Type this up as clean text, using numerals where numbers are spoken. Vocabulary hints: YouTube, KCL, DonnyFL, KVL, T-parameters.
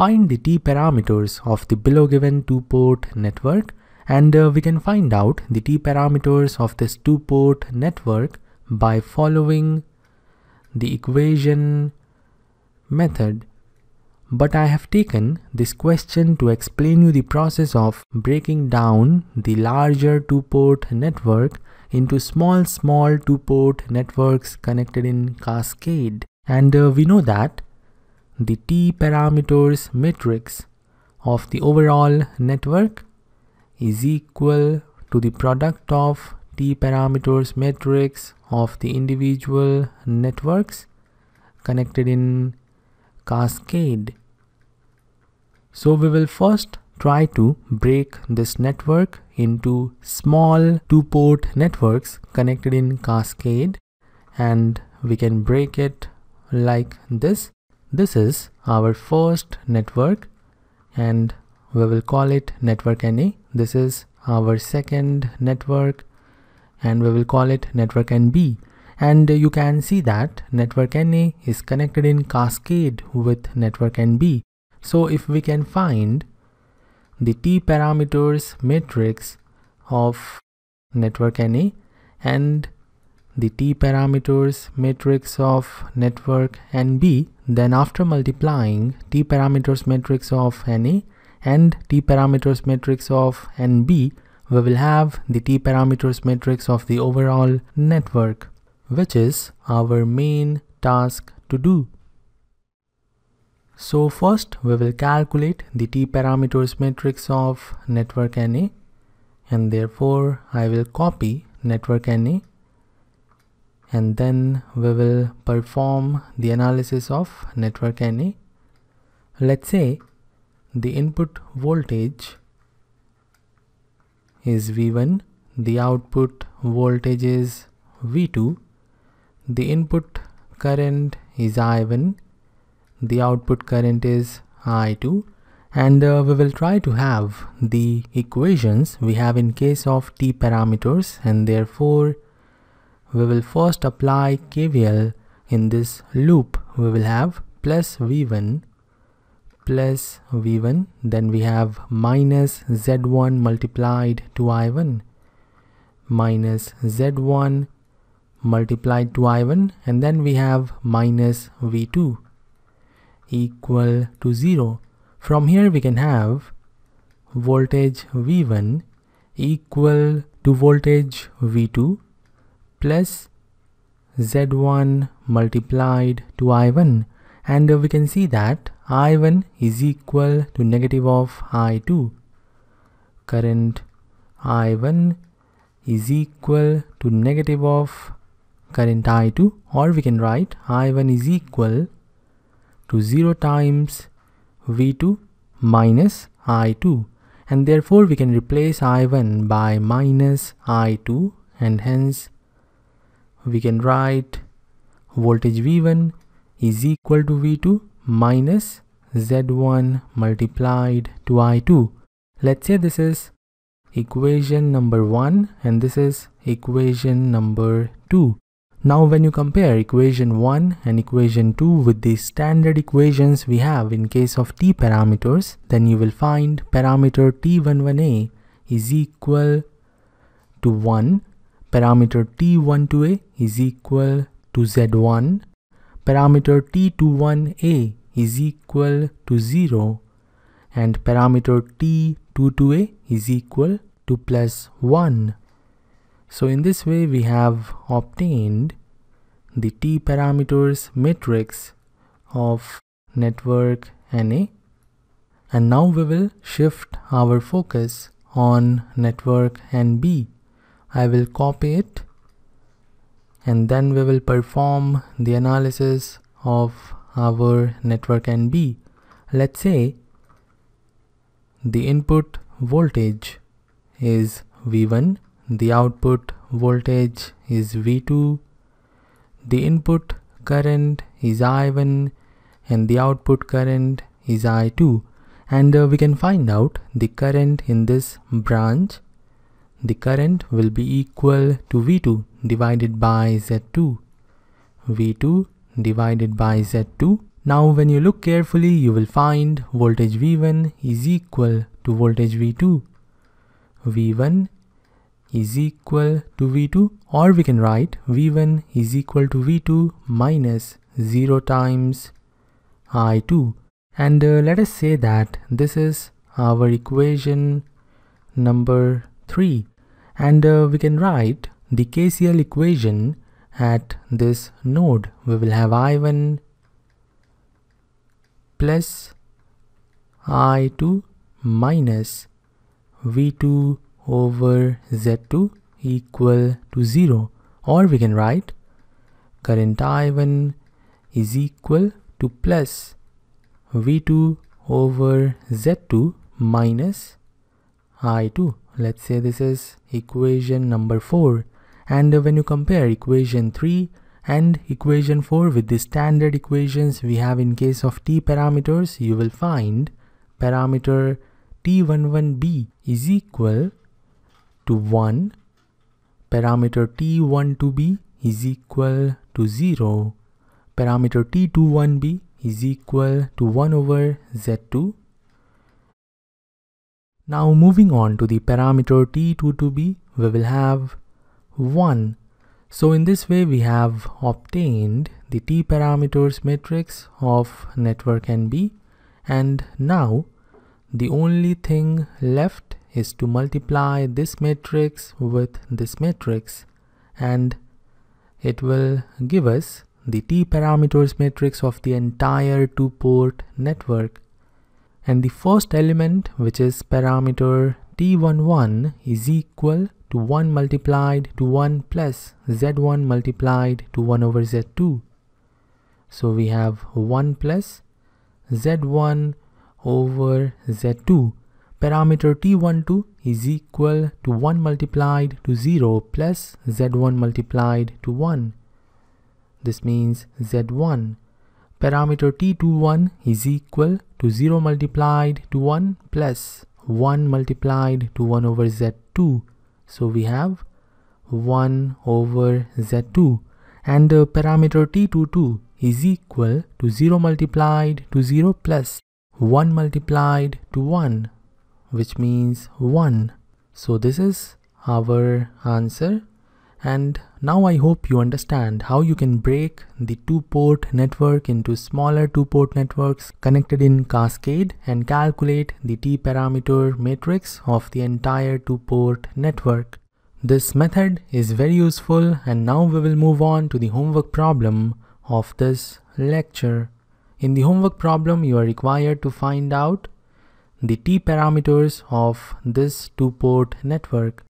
Find the T-parameters of the below given two-port network, and we can find out the T-parameters of this two-port network by following the equation method. But I have taken this question to explain you the process of breaking down the larger two-port network into small two-port networks connected in cascade. And we know that the T-parameters matrix of the overall network is equal to the product of T-parameters matrix of the individual networks connected in cascade. So we will first try to break this network into small two-port networks connected in cascade, and we can break it like this. This is our first network and we will call it network NA. This is our second network and we will call it network NB. And you can see that network NA is connected in cascade with network NB. So if we can find the T-parameters matrix of network NA and the T-parameters matrix of network NB, then after multiplying T-parameters matrix of NA and T-parameters matrix of NB, we will have the T-parameters matrix of the overall network, which is our main task to do. So first we will calculate the T-parameters matrix of network NA, and therefore I will copy network NA and then we will perform the analysis of network NA. Let's say the input voltage is V1, the output voltage is V2, the input current is I1, the output current is I2, and we will try to have the equations we have in case of T parameters, and therefore we will first apply KVL in this loop. We will have plus V1, then we have minus Z1 multiplied to I1, minus Z1 multiplied to I1, and then we have minus V2 equal to 0. From here we can have voltage V1 equal to voltage V2 plus Z1 multiplied to I1, and we can see that I1 is equal to negative of I2. Current I1 is equal to negative of current I2, or we can write I1 is equal to 0 times V2 minus I2, and therefore we can replace I1 by minus I2, and hence we can write voltage V1 is equal to V2 minus Z1 multiplied to I2. Let's say this is equation number 1 and this is equation number 2. Now when you compare equation 1 and equation 2 with the standard equations we have in case of T parameters, then you will find parameter T11a is equal to 1. Parameter T12a is equal to Z1, parameter T21a is equal to 0, and parameter T22a is equal to plus 1. So in this way we have obtained the T parameters matrix of network NA, and now we will shift our focus on network NB. I will copy it and then we will perform the analysis of our network NB. Let's say the input voltage is V1, the output voltage is V2, the input current is I1 and the output current is I2, and we can find out the current in this branch. The current will be equal to V2 divided by Z2, V2 divided by Z2 Now when you look carefully, you will find voltage V1 is equal to voltage V2. V1 is equal to V2, or we can write V1 is equal to V2 minus 0 times I2. And let us say that this is our equation number 3. And we can write the KCL equation at this node. We will have I1 plus I2 minus V2 over Z2 equal to 0. Or we can write current I1 is equal to plus V2 over Z2 minus I2. Let's say this is equation number 4. And when you compare equation 3 and equation 4 with the standard equations we have in case of T parameters, you will find parameter T11b is equal to 1, parameter T12b is equal to 0, parameter T21b is equal to 1 over Z2. Now moving on to the parameter T22b, we will have 1. So in this way we have obtained the T parameters matrix of network NB, and now the only thing left is to multiply this matrix with this matrix, and it will give us the T parameters matrix of the entire 2-port network. And the first element, which is parameter T11, is equal to 1 multiplied to 1 plus Z1 multiplied to 1 over Z2. So we have 1 plus Z1 over Z2. Parameter T12 is equal to 1 multiplied to 0 plus Z1 multiplied to 1. This means Z1. Parameter T21 is equal to 0 multiplied to 1 plus 1 multiplied to 1 over Z2. So we have 1 over Z2. And the parameter T22 is equal to 0 multiplied to 0 plus 1 multiplied to 1, which means 1. So this is our answer. And now I hope you understand how you can break the 2-port network into smaller 2-port networks connected in cascade and calculate the T-parameter matrix of the entire 2-port network. This method is very useful, and now we will move on to the homework problem of this lecture. In the homework problem, you are required to find out the T-parameters of this 2-port network.